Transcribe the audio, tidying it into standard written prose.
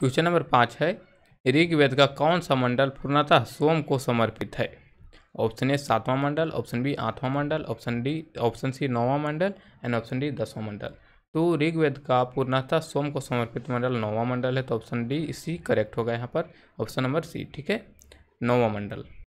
Question number 5 है, ऋग्वेद का कौन सा मंडल पूर्णतः सोम को समर्पित है? ऑप्शन ए 7वां मंडल, ऑप्शन बी 8वां मंडल, ऑप्शन सी 9वां मंडल एंड ऑप्शन डी 10वां मंडल। तो ऋग्वेद का पूर्णतः सोम को समर्पित मंडल 9वां मंडल है, तो ऑप्शन डी इसी करेक्ट होगा यहाँ पर, ऑप्शन नंबर सी ठीक है 9वां मंडल।